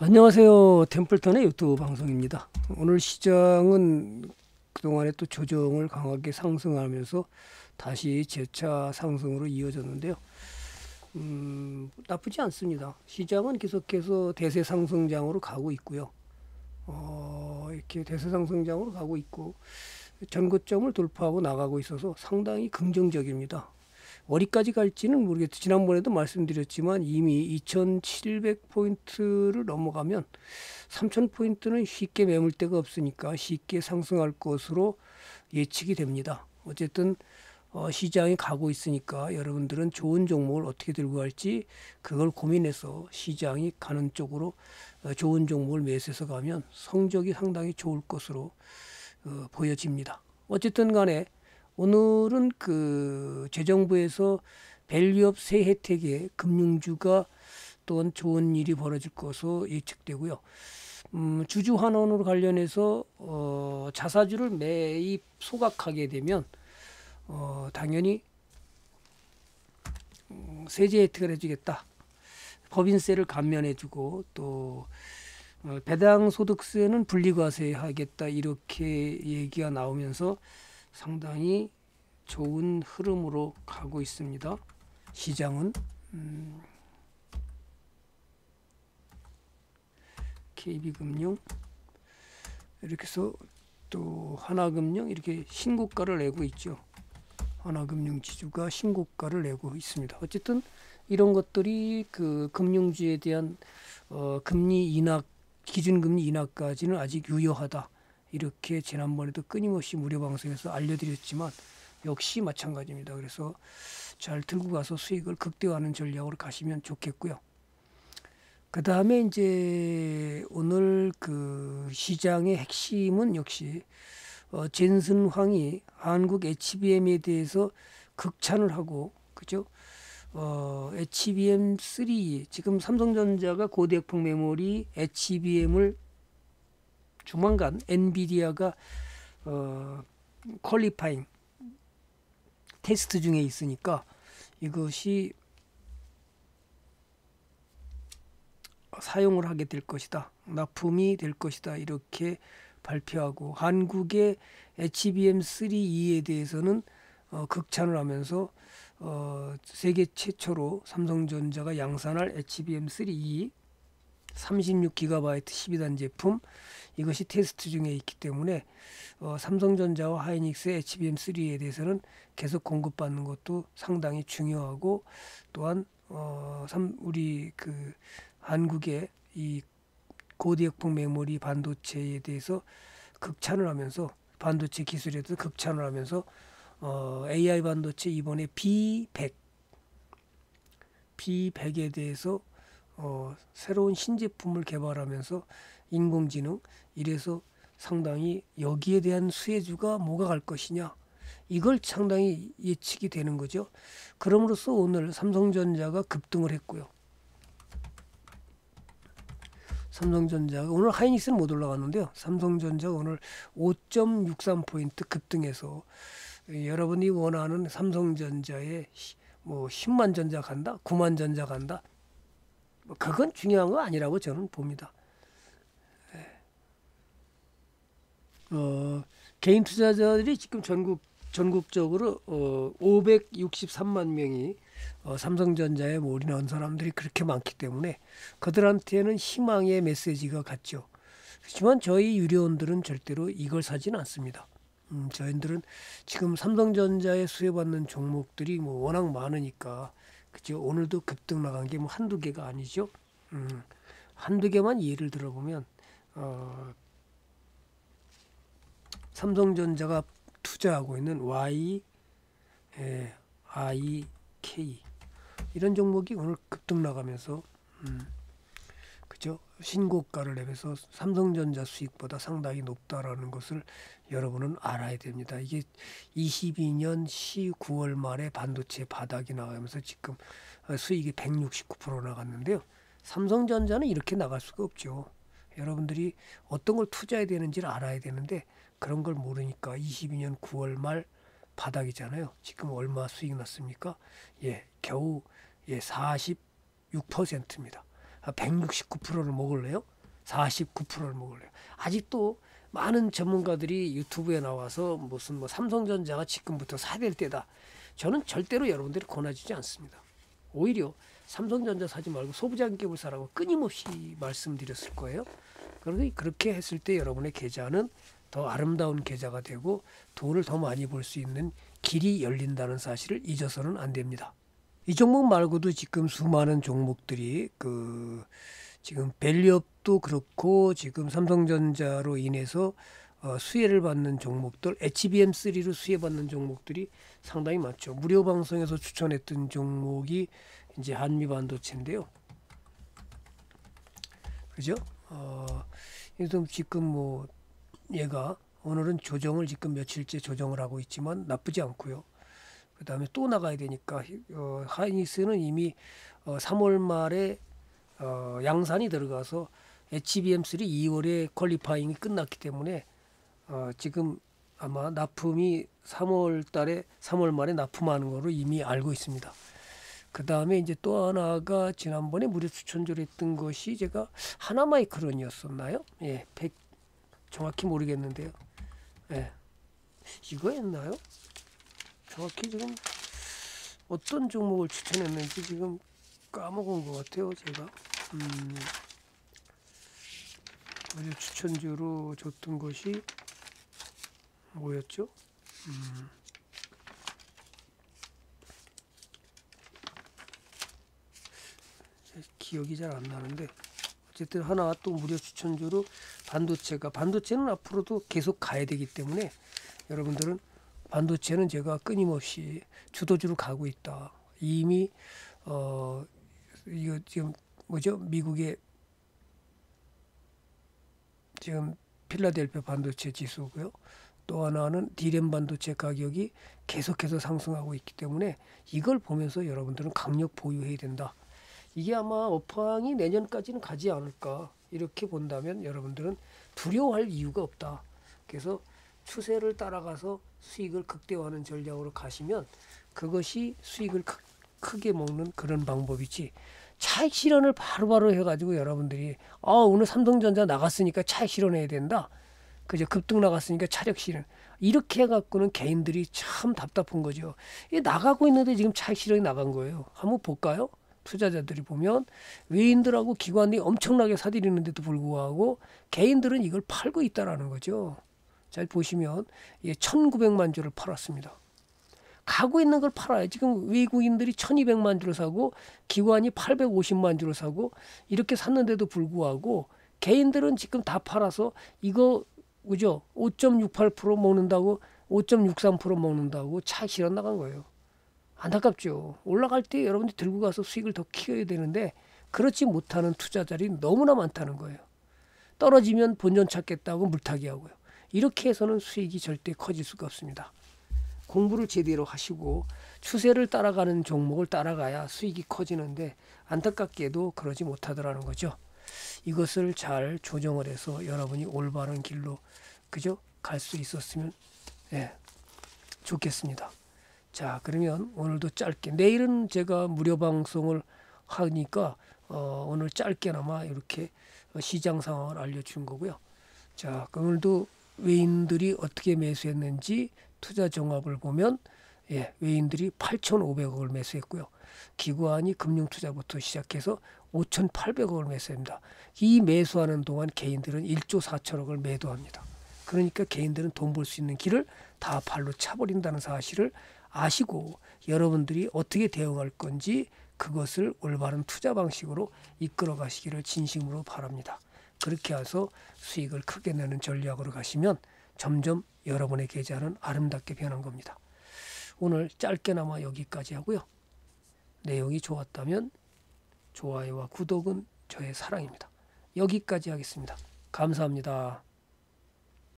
안녕하세요. 템플턴의 유튜브 방송입니다. 오늘 시장은 그동안에 또 조정을 강하게 상승하면서 다시 재차 상승으로 이어졌는데요. 나쁘지 않습니다. 시장은 계속해서 대세 상승장으로 가고 있고요. 이렇게 대세 상승장으로 가고 있고 전고점을 돌파하고 나가고 있어서 상당히 긍정적입니다. 어디까지 갈지는 모르겠어요. 지난번에도 말씀드렸지만 이미 2700포인트를 넘어가면 3000포인트는 쉽게 매물 대가 없으니까 쉽게 상승할 것으로 예측이 됩니다. 어쨌든 시장이 가고 있으니까 여러분들은 좋은 종목을 어떻게 들고 갈지 그걸 고민해서 시장이 가는 쪽으로 좋은 종목을 매수해서 가면 성적이 상당히 좋을 것으로 보여집니다. 어쨌든 간에 오늘은 그 재정부에서 밸류업 세 혜택에 금융주가 또한 좋은 일이 벌어질 것으로 예측되고요. 주주 환원으로 관련해서 자사주를 매입 소각하게 되면 당연히 세제 혜택을 해주겠다. 법인세를 감면해주고 또 배당 소득세는 분리과세하겠다 이렇게 얘기가 나오면서 상당히 좋은 흐름으로 가고 있습니다. 시장은 KB금융 이렇게 해서 또 하나금융 이렇게 신고가를 내고 있죠. 하나금융지주가 신고가를 내고 있습니다. 어쨌든 이런 것들이 그 금융주에 대한 금리 인하, 기준금리 인하까지는 아직 유효하다. 이렇게 지난번에도 끊임없이 무료 방송에서 알려드렸지만 역시 마찬가지입니다. 그래서 잘 들고 가서 수익을 극대화하는 전략으로 가시면 좋겠고요. 그 다음에 이제 오늘 그 시장의 핵심은 역시 젠슨 황이 한국 HBM에 대해서 극찬을 하고 그죠? HBM3 지금 삼성전자가 고대역폭 메모리 HBM을 조만간 엔비디아가 퀄리파잉 테스트 중에 있으니까 이것이 사용을 하게 될 것이다. 납품이 될 것이다. 이렇게 발표하고 한국의 HBM3E에 대해서는 극찬을 하면서 세계 최초로 삼성전자가 양산할 HBM3E 36GB 12단 제품 이것이 테스트 중에 있기 때문에 삼성전자와 하이닉스의 HBM3에 대해서는 계속 공급받는 것도 상당히 중요하고 또한 우리 그 한국의 이 고대역폭 메모리 반도체에 대해서 극찬을 하면서 반도체 기술에 대해서 극찬을 하면서 AI 반도체 이번에 B100에 대해서 새로운 신제품을 개발하면서 인공지능 이래서 상당히 여기에 대한 수혜주가 뭐가 갈 것이냐 이걸 상당히 예측이 되는 거죠. 그럼으로써 오늘 삼성전자가 급등을 했고요. 삼성전자가 오늘 하이닉스는 못 올라갔는데요. 삼성전자가 오늘 5.63포인트 급등해서 여러분이 원하는 삼성전자의 뭐 10만 전자 간다 9만 전자 간다 그건 중요한 거 아니라고 저는 봅니다. 개인 투자자들이 지금 전국적으로 563만 명이 삼성전자에 올인한 사람들이 그렇게 많기 때문에 그들한테는 희망의 메시지가 갔죠. 그렇지만 저희 유료원들은 절대로 이걸 사지는 않습니다. 저희들은 지금 삼성전자에 수혜받는 종목들이 뭐 워낙 많으니까 그죠? 오늘도 급등 나간 게 뭐 한두 개가 아니죠. 한두 개만 예를 들어보면 삼성전자가 투자하고 있는 YIK 이런 종목이 오늘 급등 나가면서 그죠? 신고가를 내면서 삼성전자 수익보다 상당히 높다라는 것을 여러분은 알아야 됩니다. 이게 22년 9월 말에 반도체 바닥이 나가면서 지금 수익이 169% 나갔는데요. 삼성전자는 이렇게 나갈 수가 없죠. 여러분들이 어떤 걸 투자해야 되는지를 알아야 되는데 그런 걸 모르니까 22년 9월 말 바닥이잖아요. 지금 얼마 수익 났습니까? 겨우 46%입니다. 169%를 먹을래요? 49%를 먹을래요? 아직도 많은 전문가들이 유튜브에 나와서 무슨 뭐 삼성전자가 지금부터 사야 될 때다. 저는 절대로 여러분들이 권하지 않습니다. 오히려 삼성전자 사지 말고 소부장 기업을 사라고 끊임없이 말씀드렸을 거예요. 그런데 그렇게 했을 때 여러분의 계좌는 더 아름다운 계좌가 되고 돈을 더 많이 벌 수 있는 길이 열린다는 사실을 잊어서는 안 됩니다. 이 종목 말고도 지금 수많은 종목들이 지금 밸류업도 그렇고 지금 삼성전자로 인해서 수혜를 받는 종목들, HBM3로 수혜받는 종목들이 상당히 많죠. 무료 방송에서 추천했던 종목이 이제 한미 반도체인데요. 그죠? 지금 뭐 얘가 오늘은 조정을 지금 며칠째 조정을 하고 있지만 나쁘지 않고요. 그 다음에 또 나가야 되니까 하이닉스는 이미 3월 말에 양산이 들어가서 HBM3 2월에 퀄리파잉이 끝났기 때문에 지금 아마 납품이 3월 말에 납품하는 거로 이미 알고 있습니다. 그 다음에 이제 또 하나가 지난번에 무료 추천조를 했던 것이 제가 하나마이크론이었었나요? 예, 정확히 모르겠는데요. 예, 이거였나요? 정확히 지금 어떤 종목을 추천했는지 지금 까먹은 것 같아요. 제가 무료 추천주로 줬던 것이 뭐였죠? 기억이 잘 안 나는데 어쨌든 하나 또 무료 추천주로 반도체는 앞으로도 계속 가야 되기 때문에 여러분들은 반도체는 제가 끊임없이 주도주로 가고 있다. 이미 이거 지금 뭐죠? 미국의 지금 필라델피아 반도체 지수고요. 또 하나는 디램 반도체 가격이 계속해서 상승하고 있기 때문에 이걸 보면서 여러분들은 강력 보유해야 된다. 이게 아마 업황이 내년까지는 가지 않을까 이렇게 본다면 여러분들은 두려워할 이유가 없다. 그래서 추세를 따라가서 수익을 극대화하는 전략으로 가시면 그것이 수익을 크게 먹는 그런 방법이지, 차익 실현을 바로바로 해가지고 여러분들이 오늘 삼성전자 나갔으니까 차익 실현해야 된다. 그죠? 급등 나갔으니까 차익 실현. 이렇게 해갖고는 개인들이 참 답답한 거죠. 이게 나가고 있는데 지금 차익 실현이 나간 거예요. 한번 볼까요? 투자자들이 보면 외인들하고 기관이 엄청나게 사들이는데도 불구하고 개인들은 이걸 팔고 있다라는 거죠. 잘 보시면 1900만 주를 팔았습니다. 가고 있는 걸 팔아요. 지금 외국인들이 1200만 주를 사고 기관이 850만 주를 사고 이렇게 샀는데도 불구하고 개인들은 지금 다 팔아서 이거 그죠? 5.68% 먹는다고 5.63% 먹는다고 차익 실현 나간 거예요. 안타깝죠. 올라갈 때 여러분들이 들고 가서 수익을 더 키워야 되는데 그렇지 못하는 투자자들이 너무나 많다는 거예요. 떨어지면 본전 찾겠다고 물타기 하고요. 이렇게 해서는 수익이 절대 커질 수가 없습니다. 공부를 제대로 하시고 추세를 따라가는 종목을 따라가야 수익이 커지는데 안타깝게도 그러지 못하더라는 거죠. 이것을 잘 조정을 해서 여러분이 올바른 길로 그죠? 갈 수 있었으면 좋겠습니다. 자, 그러면 오늘도 짧게, 내일은 제가 무료 방송을 하니까 오늘 짧게나마 이렇게 시장 상황을 알려준 거고요. 자, 오늘도 외인들이 어떻게 매수했는지 투자 종합을 보면 외인들이 8,500억을 매수했고요. 기관이 금융투자부터 시작해서 5,800억을 매수합니다. 이 매수하는 동안 개인들은 1조 4천억을 매도합니다. 그러니까 개인들은 돈 벌 수 있는 길을 다 발로 차버린다는 사실을 아시고 여러분들이 어떻게 대응할 건지 그것을 올바른 투자 방식으로 이끌어 가시기를 진심으로 바랍니다. 그렇게 해서 수익을 크게 내는 전략으로 가시면 점점 여러분의 계좌는 아름답게 변한 겁니다. 오늘 짧게나마 여기까지 하고요. 내용이 좋았다면 좋아요와 구독은 저의 사랑입니다. 여기까지 하겠습니다. 감사합니다.